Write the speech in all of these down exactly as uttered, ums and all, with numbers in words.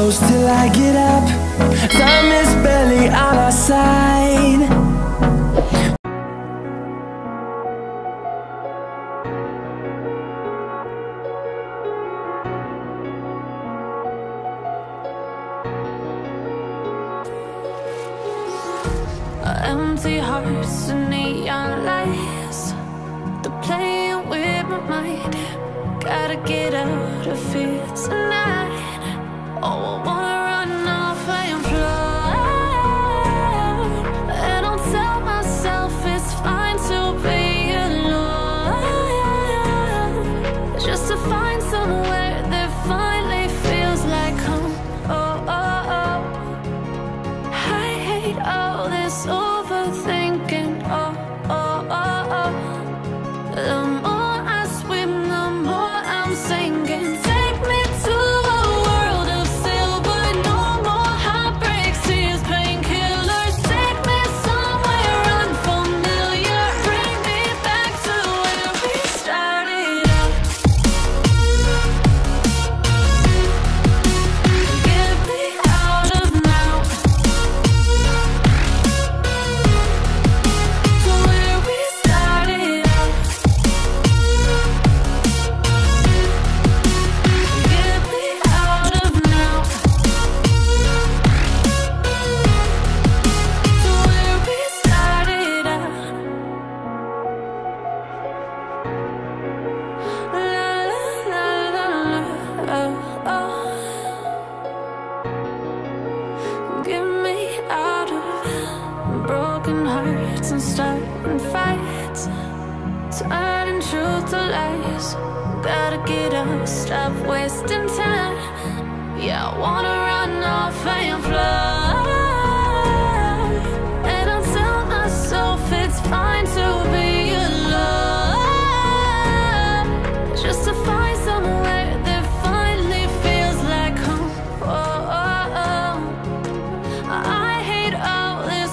close till I get up. Time is barely on our side. Empty hearts and neon lights, they're playing with my mind. Gotta get out of here tonight. Oh, I wanna run off and fly, and I'll tell myself it's fine to be alone, just to find somewhere that finally feels like home. Oh, oh, oh, I hate all this overthinking. Oh, oh, oh, oh, the more broken hearts and starting fights, turning truth to lies. Gotta get up, stop wasting time. Yeah, I wanna run off and fly, and I'll tell myself it's fine to be alone, just to find somewhere that finally feels like home. Oh, oh, oh, I hate all this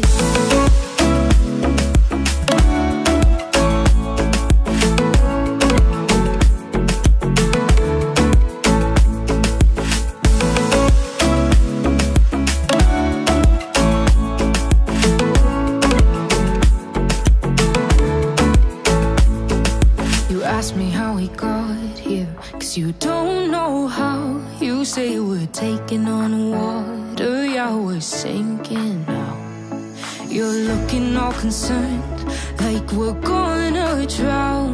slow. Ask me how we got here, cause you don't know how. You say we're taking on water, yeah, we're sinking now. You're looking all concerned, like we're gonna drown.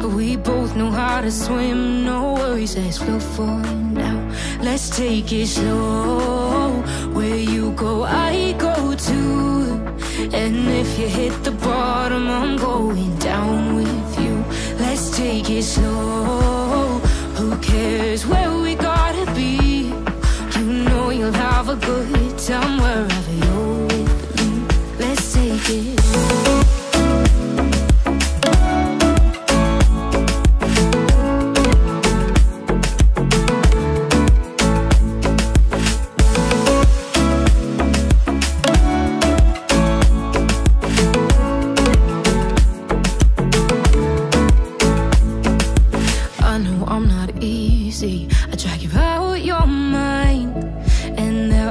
But we both know how to swim, no worries, let's float for now. Let's take it slow. Where you go, I go too. And if you hit the bottom, I'm going down with you. Let's take it slow. Who cares where we go? good time wherever you're with me. Let's take it. I drag you out your mind, and there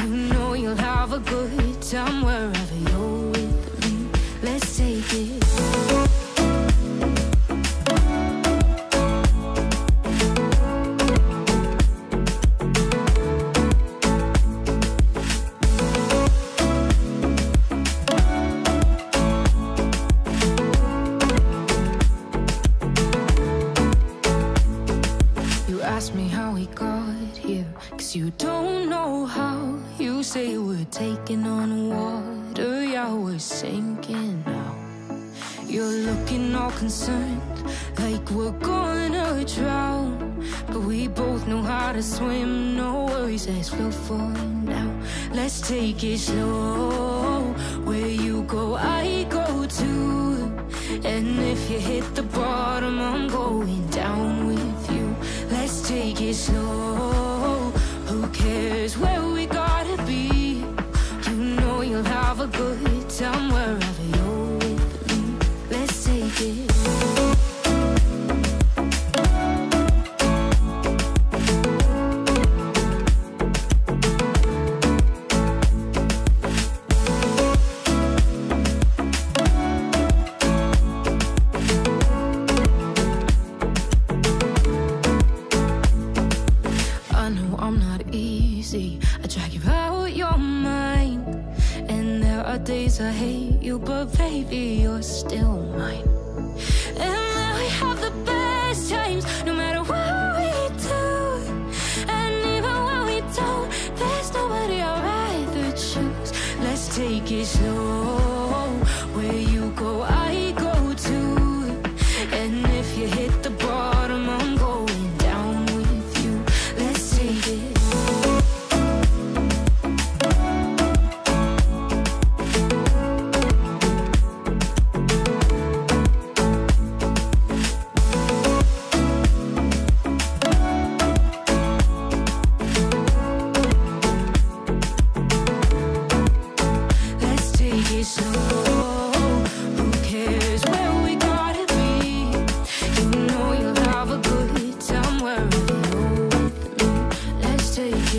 You know you'll have a good time wherever you're with me. Let's take it slow. Ask me how we got here, cause you don't know how. You say we're taking on water, yeah, we're sinking now. You're looking all concerned, like we're gonna drown. But we both know how to swim, no worries, let's go for now. Let's take it slow, where you go, I go too. And if you hit the bottom, I'm going down with you. Let's take it slow, who cares where we gotta be? You know you'll have a good time wherever you're with me. Let's take it slow. I drag you out your mind, and there are days I hate you, but baby, you're still mine. And now we have the best times, no matter what we do. And even when we don't, there's nobody I'd rather choose. Let's take it slow, where you go, I go too. And if you hit the bottom, I'm going down with you. Let's take it.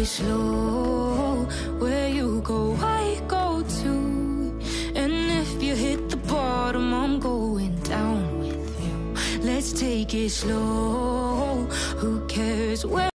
Slow, where you go, I go too. And if you hit the bottom, I'm going down with you. Let's take it slow, who cares where.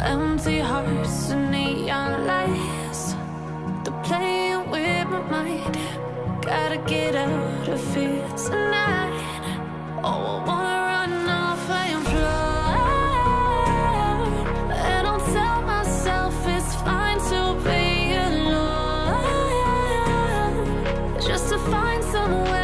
Empty hearts and neon lights, they're playing with my mind. Gotta get out of here tonight. Oh, I wanna run off and fly, and I'll tell myself it's fine to be alone, just to find somewhere